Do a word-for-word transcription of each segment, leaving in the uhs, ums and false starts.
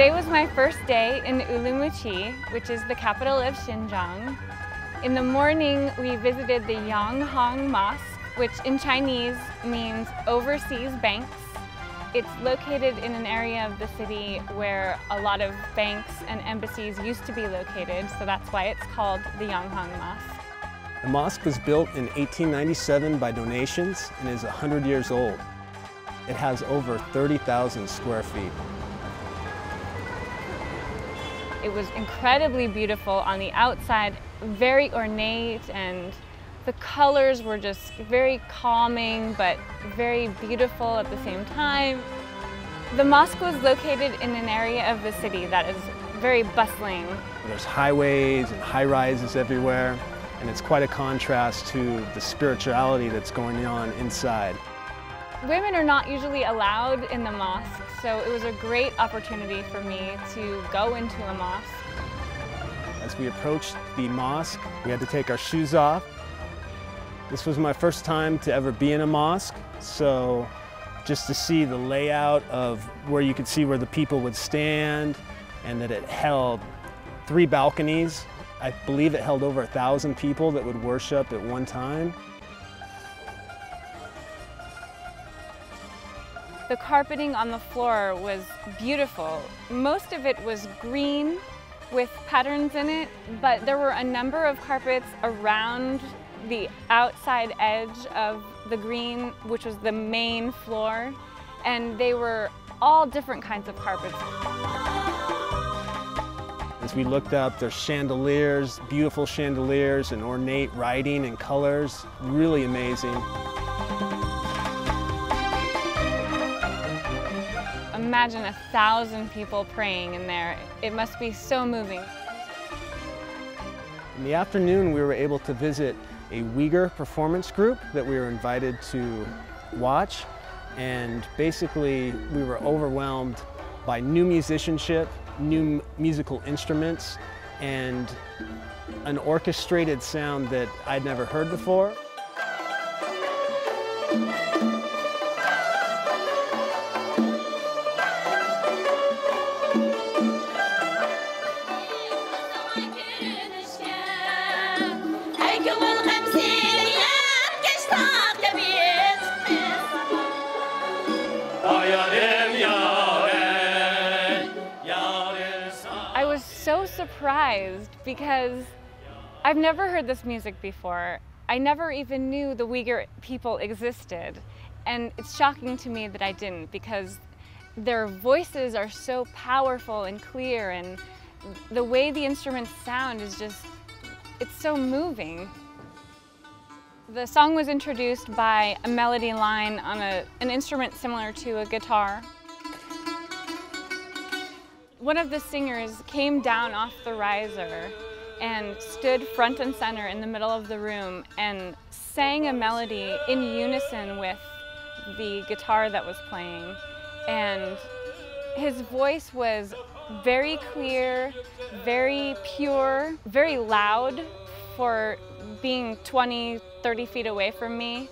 Today was my first day in Urumqi, which is the capital of Xinjiang. In the morning, we visited the Yanghong Mosque, which in Chinese means overseas banks. It's located in an area of the city where a lot of banks and embassies used to be located, so that's why it's called the Yanghong Mosque. The mosque was built in eighteen ninety-seven by donations and is one hundred years old. It has over thirty thousand square feet. It was incredibly beautiful on the outside, very ornate, and the colors were just very calming but very beautiful at the same time. The mosque was located in an area of the city that is very bustling. There's highways and high-rises everywhere, and it's quite a contrast to the spirituality that's going on inside. Women are not usually allowed in the mosque, so it was a great opportunity for me to go into a mosque. As we approached the mosque, we had to take our shoes off. This was my first time to ever be in a mosque, so just to see the layout of where you could see where the people would stand, and that it held three balconies. I believe it held over a thousand people that would worship at one time. The carpeting on the floor was beautiful. Most of it was green with patterns in it, but there were a number of carpets around the outside edge of the green, which was the main floor, and they were all different kinds of carpets. As we looked up, there's chandeliers, beautiful chandeliers, and ornate writing and colors. Really amazing. Imagine a thousand people praying in there. It must be so moving. In the afternoon, we were able to visit a Uyghur performance group that we were invited to watch. And basically, we were overwhelmed by new musicianship, new musical instruments, and an orchestrated sound that I'd never heard before. I was so surprised because I've never heard this music before. I never even knew the Uyghur people existed. And it's shocking to me that I didn't, because their voices are so powerful and clear, and the way the instruments sound is just, it's so moving. The song was introduced by a melody line on a, an instrument similar to a guitar. One of the singers came down off the riser and stood front and center in the middle of the room and sang a melody in unison with the guitar that was playing. And his voice was very clear, very pure, very loud for being twenty, thirty feet away from me.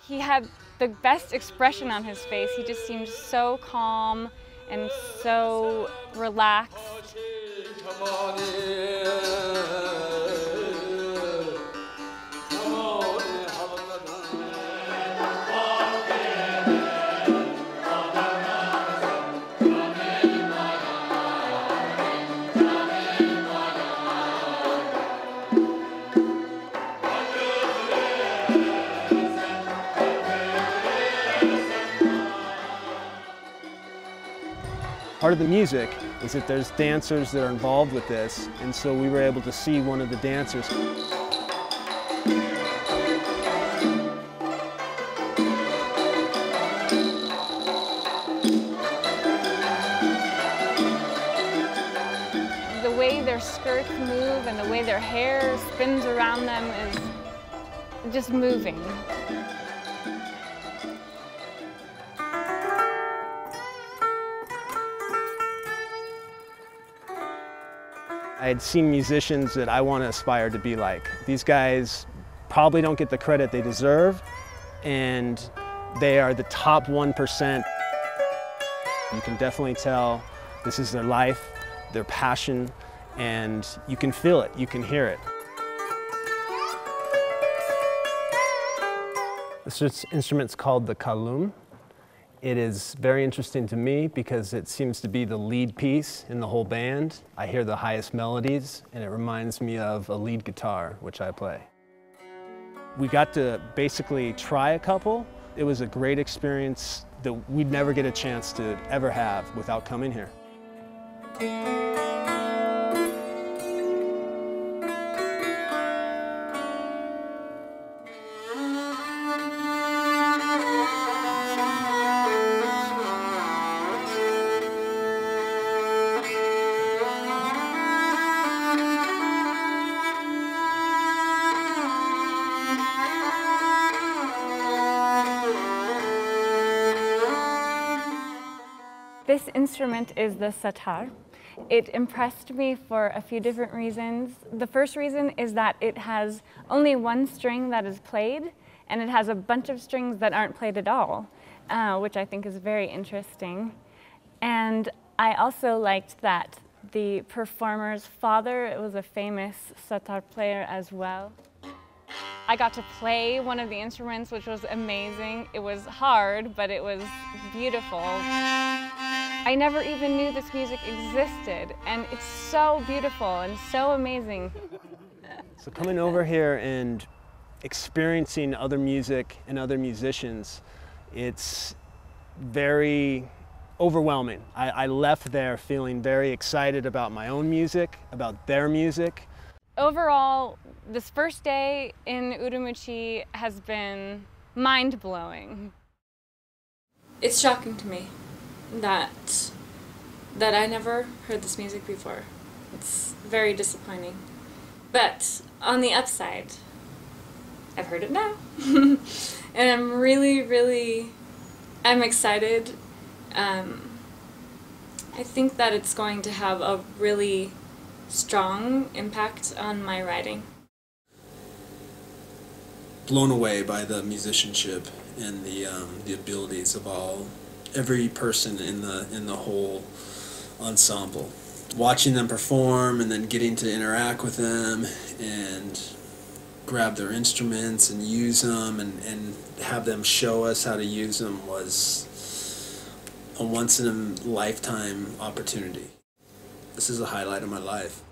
He had the best expression on his face. He just seemed so calm and so relaxed. Part of the music is that there's dancers that are involved with this, and so we were able to see one of the dancers. The way their skirts move and the way their hair spins around them is just moving. I had seen musicians that I want to aspire to be like. These guys probably don't get the credit they deserve, and they are the top one percent. You can definitely tell This is their life, their passion, and you can feel it, you can hear it. This instrument's called the kalum. It is very interesting to me because it seems to be the lead piece in the whole band. I hear the highest melodies, and it reminds me of a lead guitar, which I play. We got to basically try a couple. It was a great experience that we'd never get a chance to ever have without coming here. This instrument is the satar. It impressed me for a few different reasons. The first reason is that it has only one string that is played, and it has a bunch of strings that aren't played at all, uh, which I think is very interesting. And I also liked that the performer's father was a famous satar player as well. I got to play one of the instruments, which was amazing. It was hard, but it was beautiful. I never even knew this music existed, and it's so beautiful and so amazing. So coming over here and experiencing other music and other musicians, it's very overwhelming. I, I left there feeling very excited about my own music, about their music. Overall, this first day in Urumqi has been mind-blowing. It's shocking to me. That that I never heard this music before. It's very disappointing. But on the upside, I've heard it now. And I'm really, really, I'm excited. Um, I think that it's going to have a really strong impact on my writing. Blown away by the musicianship and the, um, the abilities of all every person in the in the whole ensemble. Watching them perform and then getting to interact with them and grab their instruments and use them and, and have them show us how to use them was a once in a lifetime opportunity. This is a highlight of my life.